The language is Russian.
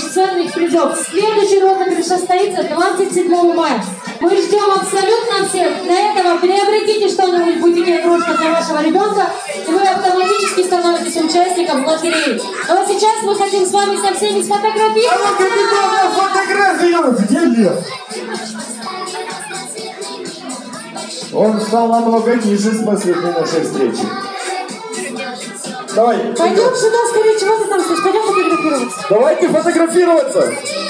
бесценных призов. Следующий розыгрыш состоится 27 мая. Мы ждем абсолютно всех. Для этого приобретите что-нибудь в бутике «Игрушка» для вашего ребенка, и вы автоматически становитесь участником лотереи. А вот сейчас мы хотим с вами со всеми сфотографироваться. Он стал намного ниже с последней нашей встречи. Давай. Пойдем сюда скорее, чего ты там слышишь? Пойдем фотографироваться. Давайте фотографироваться.